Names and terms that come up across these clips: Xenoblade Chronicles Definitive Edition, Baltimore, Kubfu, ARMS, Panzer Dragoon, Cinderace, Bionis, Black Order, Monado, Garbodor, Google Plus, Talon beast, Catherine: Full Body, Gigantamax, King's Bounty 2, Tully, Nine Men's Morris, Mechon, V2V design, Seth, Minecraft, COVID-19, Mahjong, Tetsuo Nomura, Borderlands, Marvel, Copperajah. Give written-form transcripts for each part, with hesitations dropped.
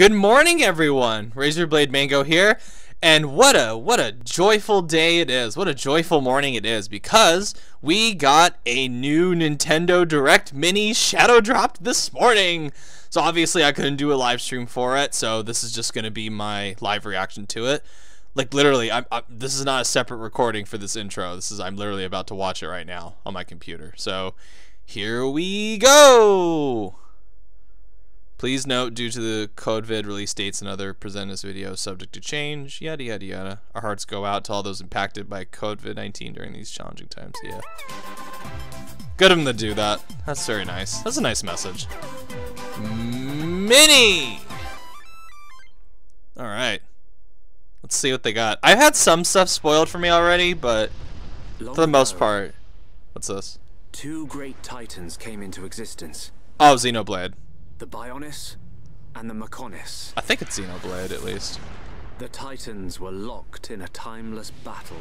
Good morning, everyone. Razorblade Mango here, and what a joyful day it is. What a joyful morning it is, because we got a new Nintendo Direct Mini shadow dropped this morning. So obviously I couldn't do a live stream for it, so this is just going to be my live reaction to it. Like literally, this is not a separate recording for this intro. This is I'm literally about to watch it right now on my computer. So here we go. Please note, due to the CodeVid release dates and other presented this video, subject to change, yada yada yada. Our hearts go out to all those impacted by COVID-19 during these challenging times. Yeah, good of them to do that. That's very nice. That's a nice message. Mini. All right, let's see what they got. I've had some stuff spoiled for me already, but for the most part, what's this? Two great titans came into existence. Oh, Xenoblade. The Bionis and the Mechonis. I think it's Xenoblade, at least. The Titans were locked in a timeless battle.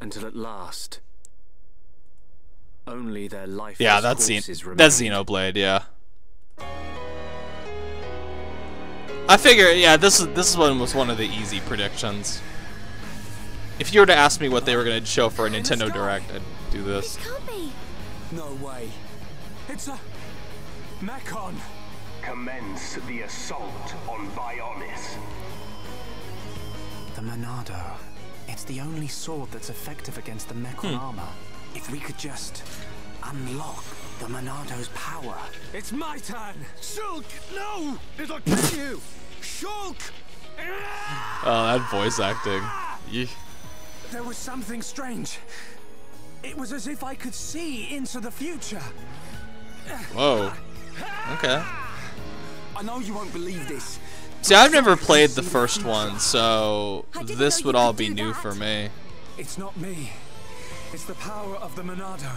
Until at last, only their lifeless corpses. Yeah, that's Xenoblade, yeah. I figure, yeah, this one was one of the easy predictions. If you were to ask me what they were going to show for a Nintendo Direct, I'd do this. No way. It's a Mechon. Commence the assault on Bionis. The Monado. It's the only sword that's effective against the Mechon armor. If we could just unlock the Monado's power. It's my turn. Shulk, no! It'll kill you. Shulk. Oh, that voice acting. Yeesh. There was something strange. It was as if I could see into the future. Whoa. Okay. I know you won't believe this. See, I've never played the first one, so this would all be new for me. It's not me. It's the power of the Monado.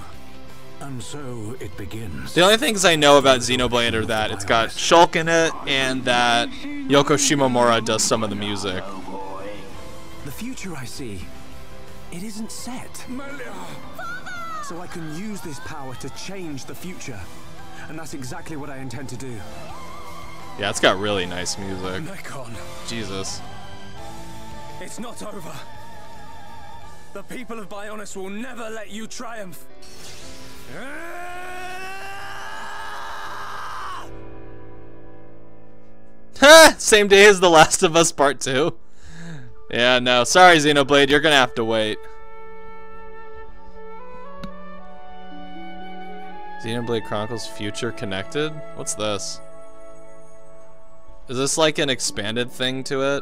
And so it begins. The only things I know about Xenoblade are that it's got Shulk in it and that Yoko Shimomura does some of the music. The future I see, it isn't set. So I can use this power to change the future, and that's exactly what I intend to do. Yeah, it's got really nice music. Mechon. Jesus. It's not over. The people of Bionis will never let you triumph. Ha! Same day as The Last of Us Part 2. Yeah, no. Sorry, Xenoblade, you're gonna have to wait. Xenoblade Chronicles Future Connected? What's this? Is this like an expanded thing to it?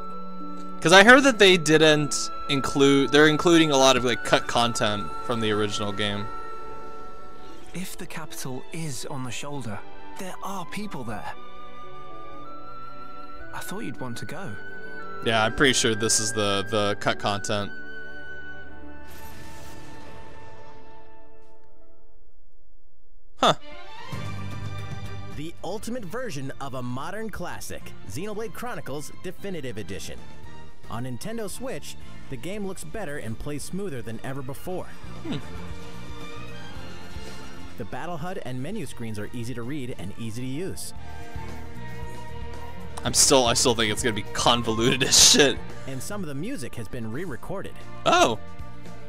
Because I heard that they didn't include... They're including a lot of like cut content from the original game. If the capital is on the shoulder, there are people there. I thought you'd want to go. Yeah, I'm pretty sure this is the cut content. Huh. The ultimate version of a modern classic, Xenoblade Chronicles Definitive Edition. On Nintendo Switch, the game looks better and plays smoother than ever before. The battle HUD and menu screens are easy to read and easy to use. I still think it's gonna be convoluted as shit. And some of the music has been re-recorded. Oh.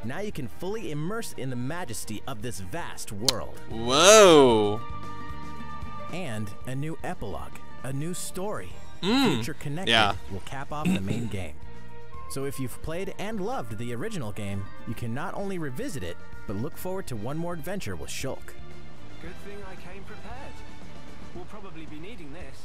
Now you can fully immerse in the majesty of this vast world. Whoa. And a new epilogue, a new story. Future Connected will cap off the main game. So if you've played and loved the original game, you can not only revisit it, but look forward to one more adventure with Shulk. Good thing I came prepared. We'll probably be needing this.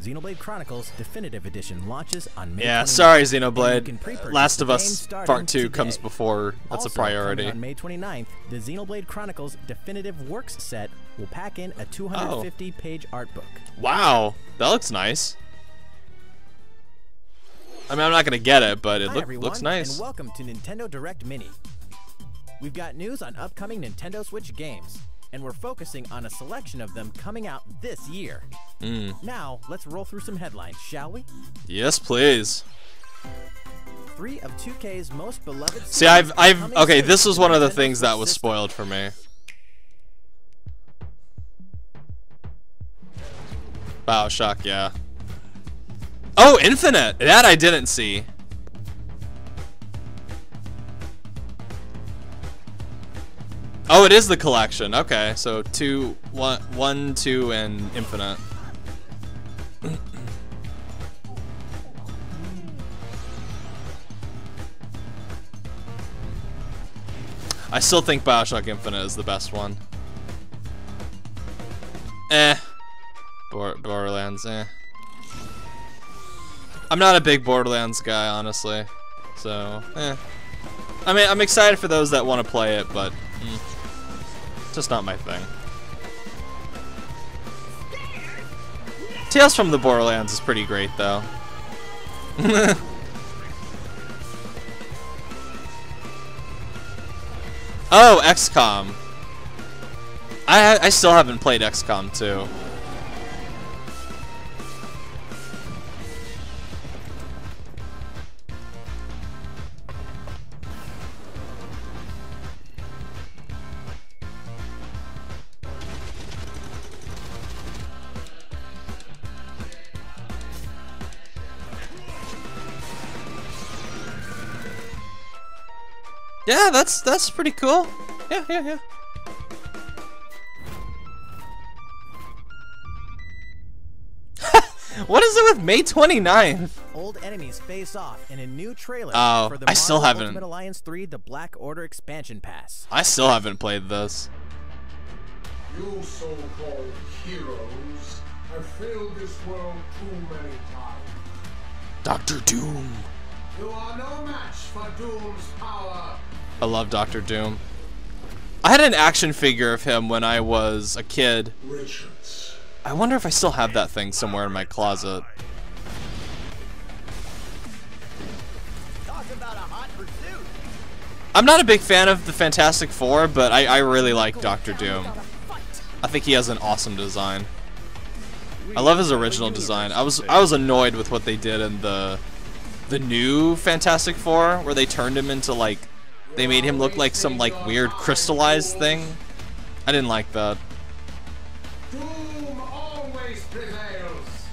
Xenoblade Chronicles Definitive Edition launches on May 29th. Yeah, sorry Xenoblade. Last of Us Part 2 comes before. That's also a priority. On May 29th, the Xenoblade Chronicles Definitive Works set will pack in a 250-page art book. Wow, that looks nice. I mean, I'm not going to get it, but it looks nice. And welcome to Nintendo Direct Mini. We've got news on upcoming Nintendo Switch games, and we're focusing on a selection of them coming out this year. Now, let's roll through some headlines, shall we? Yes, please. 3 of 2K's most beloved... See, okay, this was one of the things that was spoiled for me. BioShock, yeah. Oh, Infinite! That I didn't see. Oh, it is the collection. Okay, so one, two, and Infinite. I still think BioShock Infinite is the best one. Eh. Borderlands, eh. I'm not a big Borderlands guy, honestly. So, eh. I mean, I'm excited for those that want to play it, but... it's just not my thing. Tales from the Borderlands is pretty great, though. Oh, XCOM. I still haven't played XCOM 2. Yeah, that's pretty cool. Yeah. What is it with May 29th? Old enemies face off in a new trailer for the Marvel Ultimate Alliance 3, the Black Order expansion pass. I still haven't played this. You so-called heroes have failed this world too many times. Dr. Doom. You are no match for Doom's power. I love Dr. Doom. I had an action figure of him when I was a kid. Richards. I wonder if I still have that thing somewhere in my closet. Talk about a hot pursuit. I'm not a big fan of the Fantastic Four, but I really like Dr. Doom. I think he has an awesome design. I love his original design. I was annoyed with what they did in the new Fantastic Four, where they turned him into like... They made him look like some like weird crystallized thing. I didn't like that. Doom always prevails.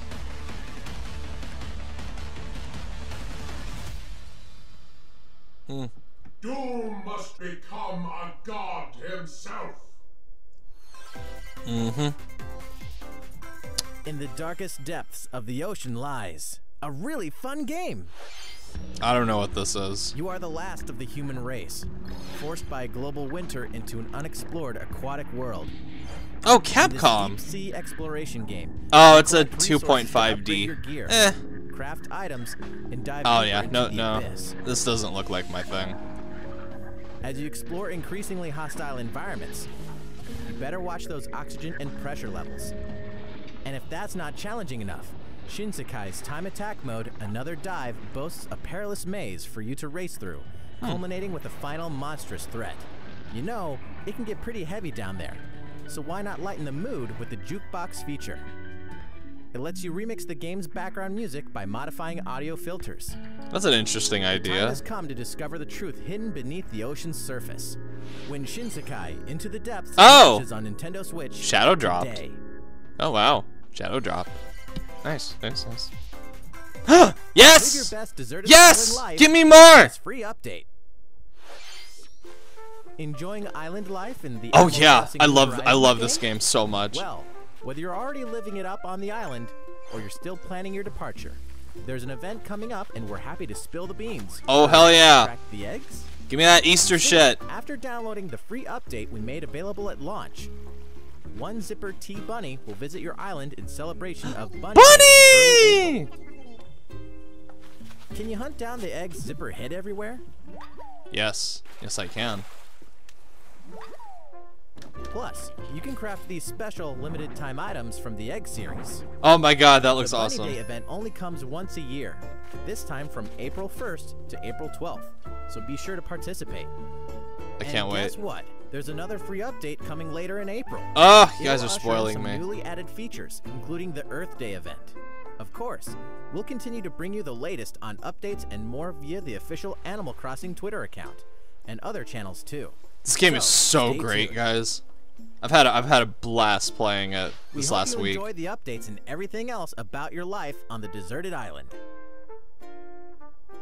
Doom must become a god himself. In the darkest depths of the ocean lies a really fun game. I don't know what this is. You are the last of the human race, forced by a global winter into an unexplored aquatic world. Oh, Capcom! This deep sea exploration game. Oh, it's a 2.5D. Eh. Craft items and dive into the abyss. This doesn't look like my thing. As you explore increasingly hostile environments, you better watch those oxygen and pressure levels. And if that's not challenging enough, Shinsekai's Time Attack Mode, Another Dive, boasts a perilous maze for you to race through, culminating with a final monstrous threat. You know, it can get pretty heavy down there, so why not lighten the mood with the jukebox feature? It lets you remix the game's background music by modifying audio filters. That's an interesting idea. Time has come to discover the truth hidden beneath the ocean's surface. When Shinsekai Into the Depths launches on Nintendo Switch Shadow dropped. Today. Oh wow, Shadow dropped. Nice, nice, nice. Yes! Yes! Give me more! Free update. Enjoying island life in the I love this game so much. Well, whether you're already living it up on the island or you're still planning your departure, there's an event coming up and we're happy to spill the beans. Oh hell yeah. Crack the eggs? Give me that Easter shit. After downloading the free update we made available at launch, one Zipper T. Bunny will visit your island in celebration of Bunny! Bunny! Can you hunt down the eggs Zipper hid everywhere? Yes. Yes, I can. Plus, you can craft these special limited time items from the egg series. Oh my god, that looks awesome. The Bunny Day event only comes once a year, this time from April 1st to April 12th, so be sure to participate. I can't wait. Guess what? There's another free update coming later in April. Oh, you guys are spoiling me. Newly added features, including the Earth Day event. Of course, we'll continue to bring you the latest on updates and more via the official Animal Crossing Twitter account and other channels too. This game is so great, guys. I've had a blast playing it this last week. We hope you enjoy the updates and everything else about your life on the deserted island.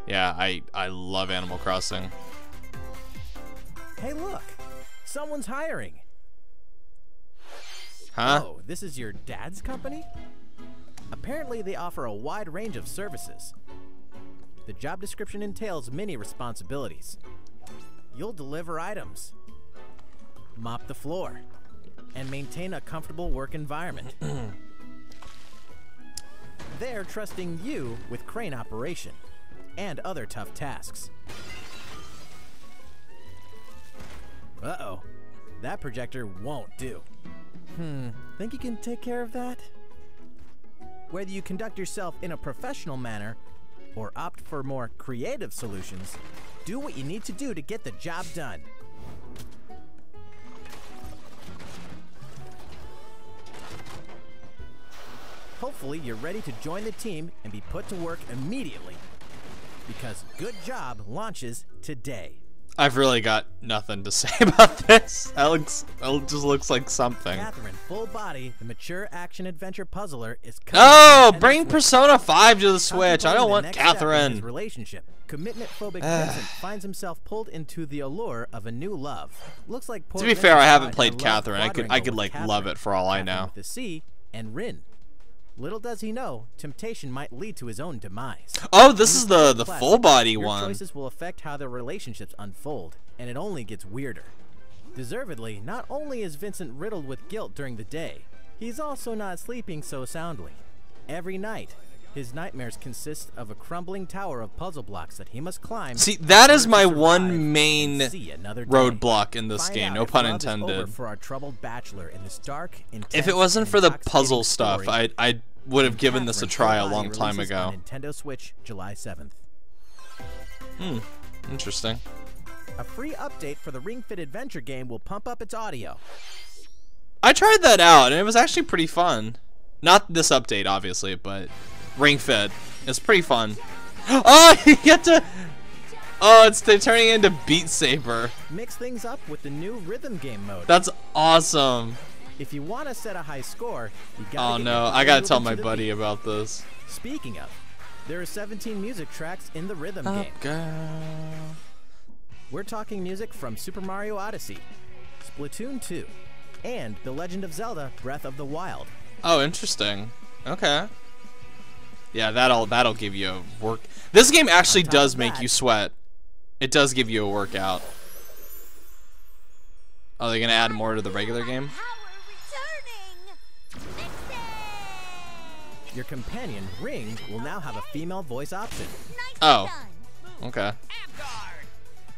Yeah, I love Animal Crossing. Hey, look. Someone's hiring. Huh? Oh, this is your dad's company? Apparently, they offer a wide range of services. The job description entails many responsibilities. You'll deliver items, mop the floor, and maintain a comfortable work environment. They're trusting you with crane operation and other tough tasks. Uh-oh, that projector won't do. Think you can take care of that? Whether you conduct yourself in a professional manner or opt for more creative solutions, do what you need to do to get the job done. Hopefully, you're ready to join the team and be put to work immediately, because Good Job launches today. I've really got nothing to say about this. That just looks like something. Catherine: Full Body, the mature action-adventure puzzler, is coming. Oh, bring Persona 5 to the Switch. I don't want Catherine. Relationship. Commitment-phobic Vincent finds himself pulled into the allure of a new love. Looks like. To be fair, I haven't played Catherine. I could like love it for all I know. The C and Rin. Little does he know, temptation might lead to his own demise. Oh, this is the full body one. Your choices will affect how their relationships unfold, and it only gets weirder. Deservedly, not only is Vincent riddled with guilt during the day, he's also not sleeping so soundly. Every night, his nightmares consist of a crumbling tower of puzzle blocks that he must climb. See, that is my one main roadblock in this game, no pun intended. For our troubled bachelor in this dark, if it wasn't for the puzzle story, stuff, I would have given this a try a long time ago. Nintendo Switch, July 7th. Interesting. A free update for the Ring Fit Adventure game will pump up its audio. I tried that out, and it was actually pretty fun. Not this update, obviously, but Ring Fit. It's pretty fun. Oh, you get to. Oh, they're turning into Beat Saber. Mix things up with the new rhythm game mode. That's awesome. If you want to set a high score, you gotta. Oh no, I gotta tell my buddy about this. Speaking of, there are 17 music tracks in the rhythm game. Girl. We're talking music from Super Mario Odyssey, Splatoon 2, and The Legend of Zelda: Breath of the Wild. Oh, interesting. Okay. Yeah, that'll give you a work. This game actually does make you sweat. It does give you a workout. Are they gonna add more to the regular game? Your companion Ring will now have a female voice option. Oh, okay.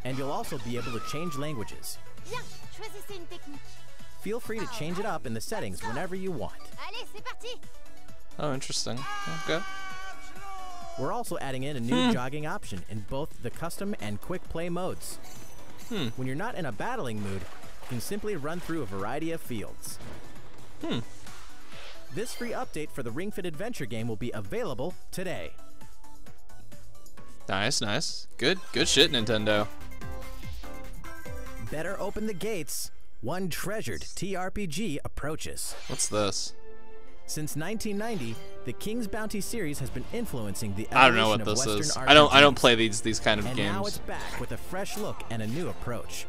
And you'll also be able to change languages. Feel free to change it up in the settings whenever you want. Oh, interesting. Okay. We're also adding in a new jogging option in both the custom and quick play modes. When you're not in a battling mood, you can simply run through a variety of fields. This free update for the Ring Fit Adventure game will be available today. Nice, nice. Good shit, Nintendo. Better open the gates. One treasured TRPG approaches. What's this? Since 1990, the King's Bounty series has been influencing the evolution of Western RPGs. I don't play these kind of games. And now it's back with a fresh look and a new approach.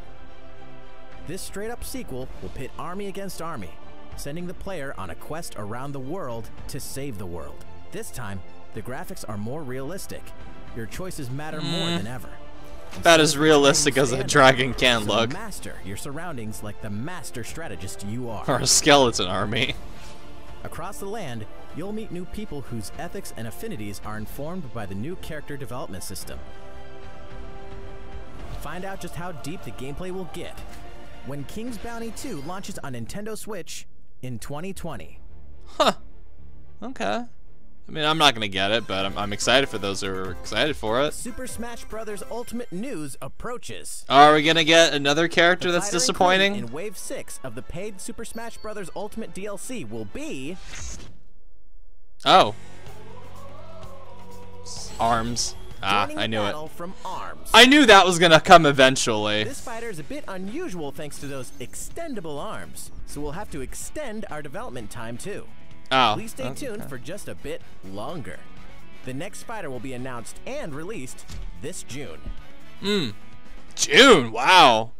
This straight-up sequel will pit army against army, sending the player on a quest around the world to save the world. This time, the graphics are more realistic. Your choices matter more than ever. About as realistic as a dragon can look. Master your surroundings like the master strategist you are. Or a skeleton army. Across the land, you'll meet new people whose ethics and affinities are informed by the new character development system. Find out just how deep the gameplay will get when King's Bounty 2 launches on Nintendo Switch in 2020. Huh. Okay. I mean, I'm not going to get it, but I'm excited for those who are excited for it. Super Smash Brothers Ultimate news approaches. Are we going to get another character that's disappointing? In Wave 6 of the paid Super Smash Brothers Ultimate DLC will be... Oh. ARMS. Ah, I knew it. From ARMS. I knew that was gonna come eventually. This fighter is a bit unusual thanks to those extendable arms, so we'll have to extend our development time too. Oh. Please stay tuned for just a bit longer. The next fighter will be announced and released this June. Hmm. June. Wow.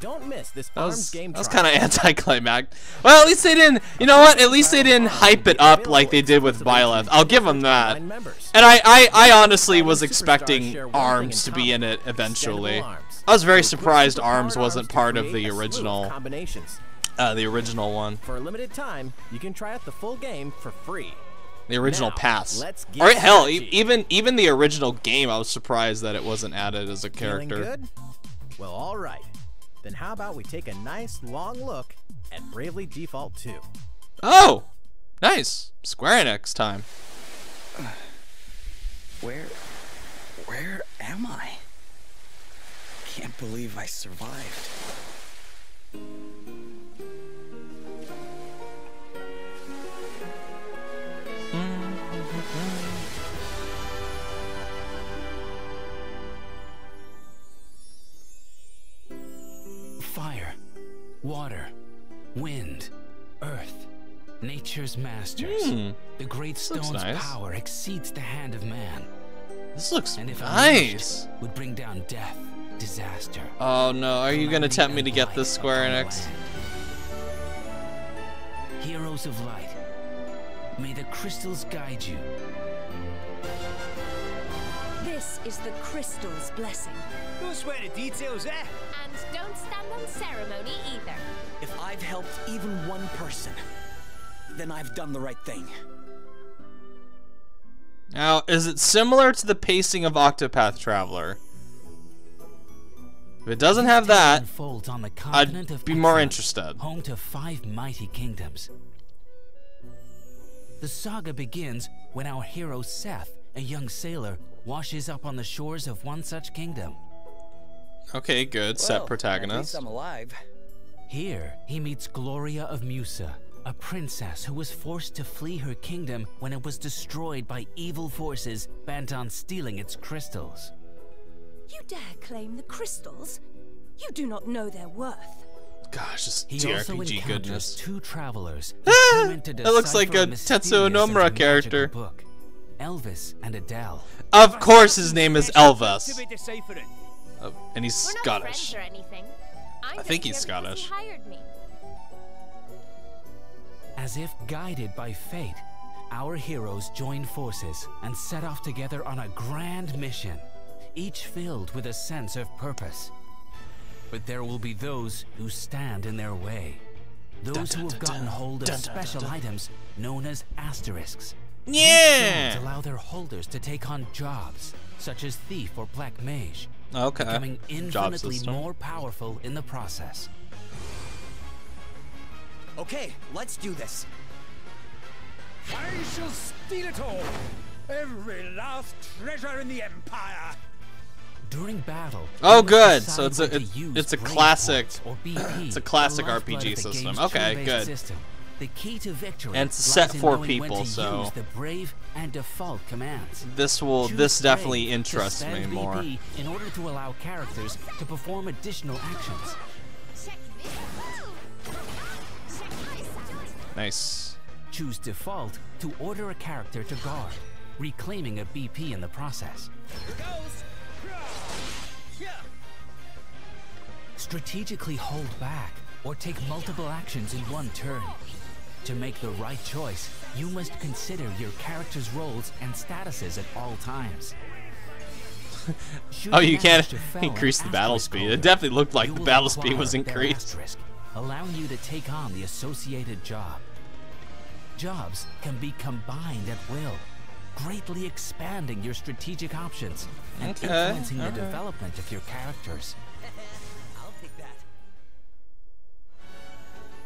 Don't miss this ARMS game. That was kind of anticlimactic. Well, at least they didn't. You know what? At least they didn't hype it up like they did with Violence. I'll give them that. And I honestly was expecting ARMS to be in it eventually. I was very surprised ARMS wasn't part of the original one. For a limited time, you can try out the full game for free. The original pass. All right, hell, even the original game. I was surprised that it wasn't added as a character. Well, all right. Then how about we take a nice long look at Bravely Default 2. Oh! Nice! Square Enix time. Where am I? Can't believe I survived. Fire, water, wind, earth, nature's masters. The great stone's power exceeds the hand of man. This looks nice. Would bring down death, disaster. Oh no, are you gonna tempt me to get this, Square Enix? Heroes of light, may the crystals guide you. This is the crystal's blessing. Don't swear to details, eh? And don't stand on ceremony either. If I've helped even one person, then I've done the right thing. Now, is it similar to the pacing of Octopath Traveler? If it doesn't have that, I'd be more interested. Home to 5 mighty kingdoms. The saga begins when our hero Seth, a young sailor, washes up on the shores of one such kingdom. Okay, good. Set protagonist. At least I'm alive. Here, he meets Gloria of Musa, a princess who was forced to flee her kingdom when it was destroyed by evil forces bent on stealing its crystals. You dare claim the crystals? You do not know their worth. Gosh, this TRPG goodness. 2 travelers. That looks like a Tetsuo Nomura character. Book. Elvis and Adele. Of course his name is Elvis. Oh, and he's Scottish. I think he's Scottish. As if guided by fate, our heroes join forces and set off together on a grand mission, each filled with a sense of purpose. But there will be those who stand in their way. Those who have gotten hold of special items known as asterisks. Yeah! Allow their holders to take on jobs such as thief or black mage, becoming infinitely more powerful in the process. Okay, let's do this. I shall steal it all, every last treasure in the empire. During battle. Oh, good. So it's a classic. It's a classic RPG system. Okay, good. The key to victory and set for people, so the brave and default commands. This definitely interests me more. In order to allow characters to perform additional actions. Nice. Choose default to order a character to guard, reclaiming a BP in the process. Strategically hold back or take multiple actions in one turn. To make the right choice, you must consider your character's roles and statuses at all times. Oh, you can't increase the battle speed. It definitely looked like the battle speed was increased. Allowing you to take on the associated job. Jobs can be combined at will, greatly expanding your strategic options and influencing the development of your characters.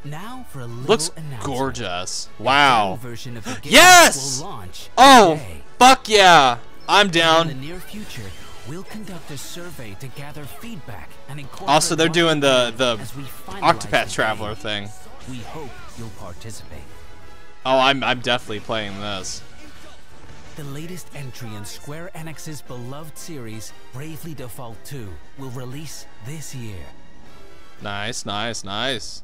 Now for a looks gorgeous. Wow. Yes! Oh, fuck yeah. I'm down. In the near future, we'll conduct a survey to gather feedback and also, they're doing the Octopath Traveler thing. We hope you'll participate. Oh, I'm definitely playing this. The latest entry in Square Enix's beloved series, Bravely Default 2, will release this year. Nice, nice, nice.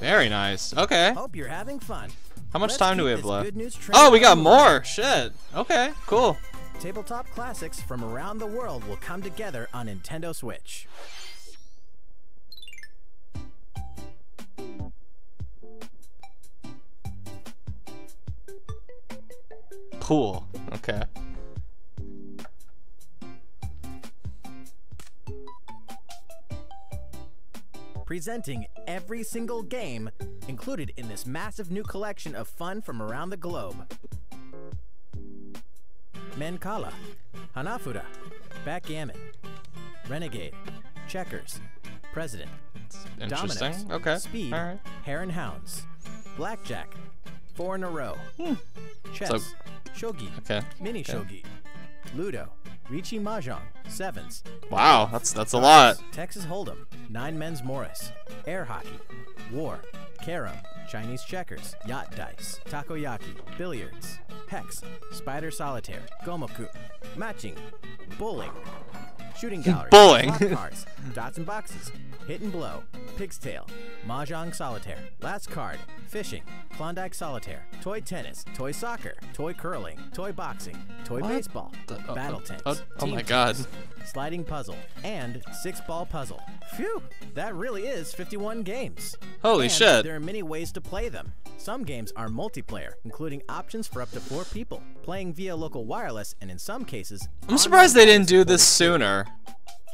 Very nice. Okay. Hope you're having fun. How much time do we have left? Oh, we got more. Shit. Okay, cool. Tabletop classics from around the world will come together on Nintendo Switch. Cool. Okay. Presenting every single game included in this massive new collection of fun from around the globe. Mancala, Hanafuda, Backgammon, Renegade, Checkers, President, Dominoes, okay. Speed, right. Hare and Hounds, Blackjack, Four in a Row, Chess, Shogi, Mini Shogi, Ludo, Ricci Mahjong, Sevens. Wow, that's a lot. Texas Hold'em, Nine Men's Morris, Air Hockey, War, Carom, Chinese Checkers, Yacht Dice, Takoyaki, Billiards, Hex, Spider Solitaire, Gomoku, Matching, Bowling, Shooting Gallery, Bowling, Cards, Dots and Boxes, Hit and Blow, Pig's Tail, Mahjong Solitaire, Last Card, Fishing, Klondike Solitaire, Toy Tennis, Toy Soccer, Toy Curling, Toy Boxing, Toy Baseball, Battle Tanks, oh my God, Sliding Puzzle, and Six Ball Puzzle. Phew, that really is 51 games. Holy shit. There are many ways to play them. Some games are multiplayer, including options for up to 4 people, playing via local wireless, and in some cases... I'm surprised they didn't do this sooner.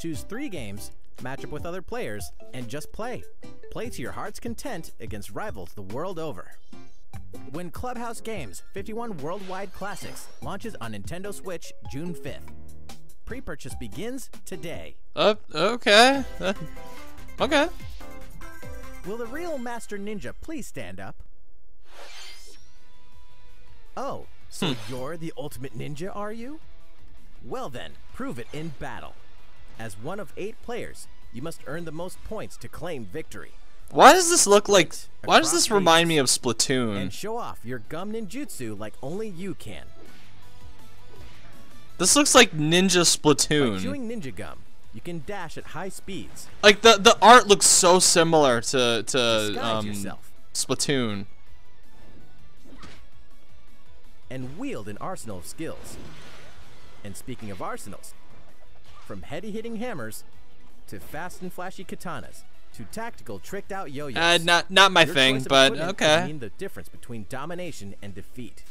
Choose 3 games, match up with other players, and just play. Play to your heart's content against rivals the world over. When Clubhouse Games 51 Worldwide Classics launches on Nintendo Switch June 5th. Pre-purchase begins today. Okay. Okay. Will the real Master Ninja please stand up? Oh, so you're the ultimate ninja, are you? Well then, prove it in battle. As one of 8 players, you must earn the most points to claim victory. Why does this look like... Why does this remind me of Splatoon? And show off your gum ninjutsu like only you can. This looks like Ninja Splatoon. By chewing ninja gum, you can dash at high speeds. Like, the art looks so similar to Splatoon. And wield an arsenal of skills. And speaking of arsenals, from heady-hitting hammers, to fast and flashy katanas, to tactical tricked-out yo-yos. Not my thing, but okay. Mean the difference between domination and defeat.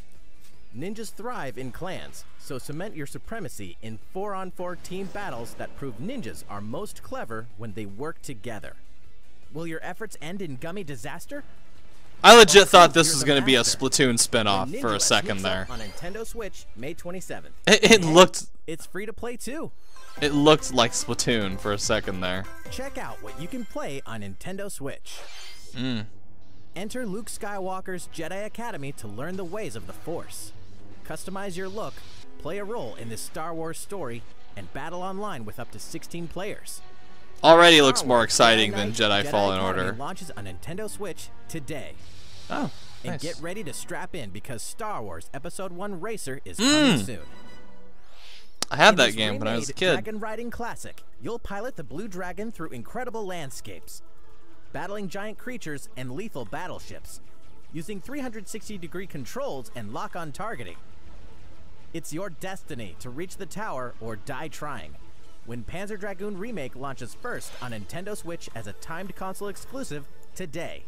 Ninjas thrive in clans, so cement your supremacy in 4-on-4 team battles that prove ninjas are most clever when they work together. Will your efforts end in gummy disaster? I legit thought this was going to be a Splatoon spinoff for a second there. On Nintendo Switch, May 27th. It looked... It's free to play too. It looked like Splatoon for a second there. Check out what you can play on Nintendo Switch. Enter Luke Skywalker's Jedi Academy to learn the ways of the Force. Customize your look, play a role in this Star Wars story, and battle online with up to 16 players. Already looks more exciting than Jedi Fallen Order. Launches on Nintendo Switch today. Oh, nice. And get ready to strap in because Star Wars Episode 1 Racer is coming soon. I had that game when I was a kid. Dragon Riding Classic. You'll pilot the Blue Dragon through incredible landscapes, battling giant creatures and lethal battleships, using 360-degree controls and lock-on targeting. It's your destiny to reach the tower or die trying. When Panzer Dragoon Remake launches first on Nintendo Switch as a timed console exclusive today.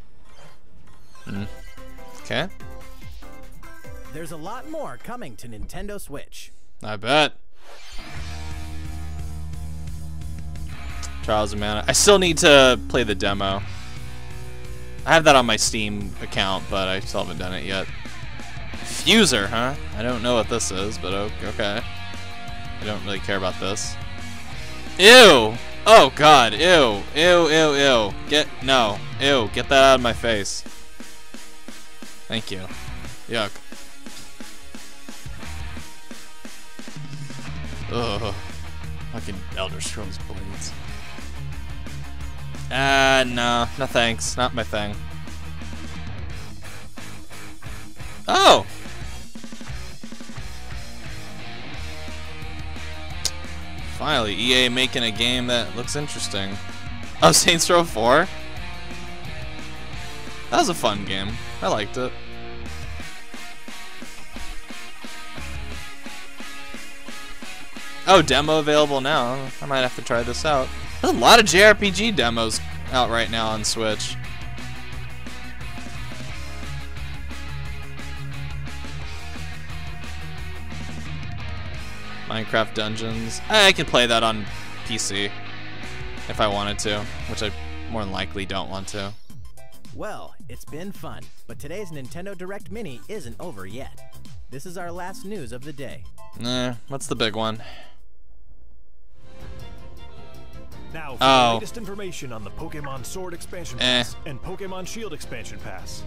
Okay. There's a lot more coming to Nintendo Switch. I bet. Trials of Mana. I still need to play the demo. I have that on my Steam account, but I still haven't done it yet. Fuser, huh? I don't know what this is, but okay. I don't really care about this. Ew! Oh God! Ew! Ew! Ew! Ew! Ew! Get that out of my face. Thank you. Yuck. Ugh. Fucking Elder Scrolls blades. No, no thanks. Not my thing. Oh. Finally, EA making a game that looks interesting. Oh, Saints Row 4? That was a fun game. I liked it. Oh, demo available now. I might have to try this out. There's a lot of JRPG demos out right now on Switch. Minecraft Dungeons. I can play that on PC if I wanted to, which I more than likely don't want to. Well, it's been fun, but today's Nintendo Direct Mini isn't over yet. This is our last news of the day. What's the big one? Now for the latest information on the Pokemon Sword expansion pass and Pokemon Shield expansion pass.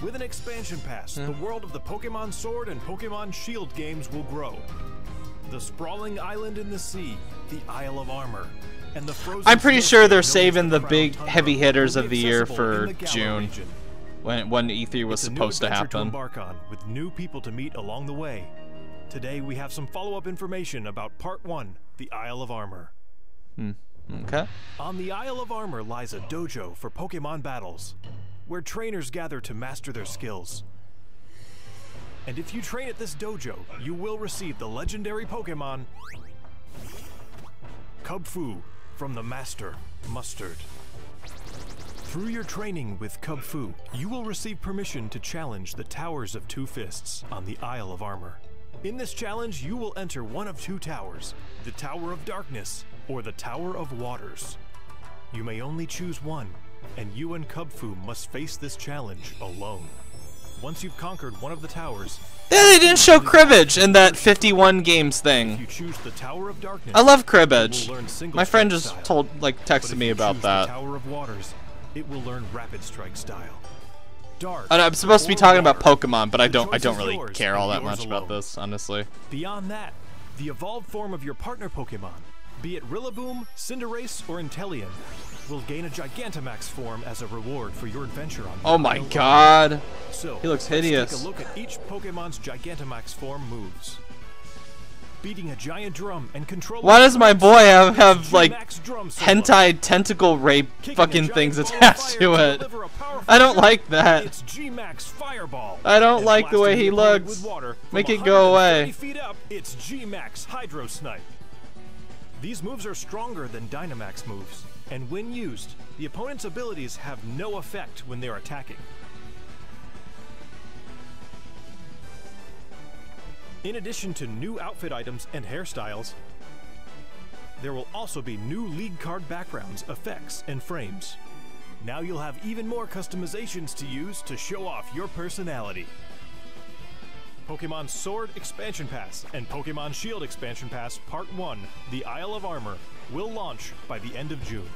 With an expansion pass, the world of the Pokemon Sword and Pokemon Shield games will grow. The sprawling island in the sea, the Isle of Armor, and the frozen. I'm pretty sure they're saving the big heavy hitters of the year for June. Region. When E3 was supposed to happen. To embark on, with new people to meet along the way. Today we have some follow-up information about Part 1, the Isle of Armor. Okay. On the Isle of Armor lies a dojo for Pokemon battles, where trainers gather to master their skills. And if you train at this dojo, you will receive the legendary Pokemon Kubfu from the Master Mustard. Through your training with Kung Fu, you will receive permission to challenge the Towers of Two Fists on the Isle of Armor. In this challenge, you will enter one of two towers, the Tower of Darkness or the Tower of Waters. You may only choose one, and you and Kung Fu must face this challenge alone. Once you've conquered one of the towers... They didn't show cribbage in that 51 games thing. If you choose the Tower of Darkness, I love cribbage. My friend just texted me about that. Tower of Waters, it will learn rapid strike style. Dark, I'm supposed to be talking about Pokemon, but I don't really care all that much about this, honestly. Beyond that, the evolved form of your partner Pokemon, be it Rillaboom, Cinderace, or Inteleon, will gain a Gigantamax form as a reward for your adventure on. Oh my god! So, he looks hideous. Let's take a look at each Pokemon's Gigantamax form moves. Beating a giant drum and controlling. Why does my boy have like hentai tentacle rape fucking things attached to it? I don't like that. It's G-Max Fireball. I don't like the way he looks. Make it go away. It's G-Max Hydro Snipe. These moves are stronger than Dynamax moves, and when used, the opponent's abilities have no effect when they're attacking. In addition to new outfit items and hairstyles, there will also be new league card backgrounds, effects, and frames. Now you'll have even more customizations to use to show off your personality. Pokemon Sword Expansion Pass and Pokemon Shield Expansion Pass Part 1, the Isle of Armor, will launch by the end of June.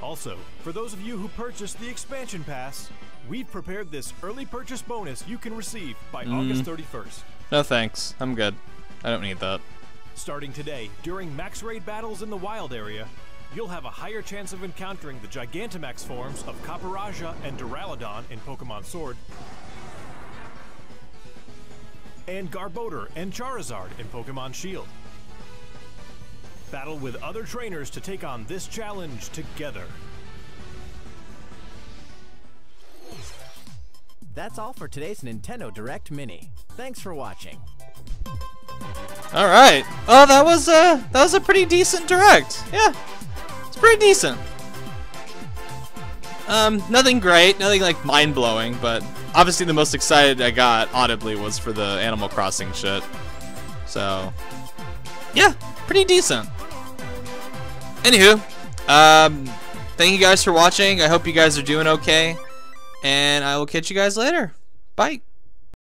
Also, for those of you who purchased the Expansion Pass, we've prepared this early purchase bonus you can receive by August 31st. No thanks, I'm good. I don't need that. Starting today, during Max Raid battles in the wild area, you'll have a higher chance of encountering the Gigantamax forms of Copperajah and Duraludon in Pokemon Sword, and Garbodor and Charizard in Pokemon Shield. Battle with other trainers to take on this challenge together. That's all for today's Nintendo Direct Mini. Thanks for watching. All right. Oh, that was a pretty decent Direct. Yeah, it's pretty decent. Nothing great, nothing like mind-blowing, but obviously the most excited I got audibly was for the Animal Crossing shit. So, yeah, pretty decent. Anywho, thank you guys for watching. I hope you guys are doing okay. And I will catch you guys later. Bye.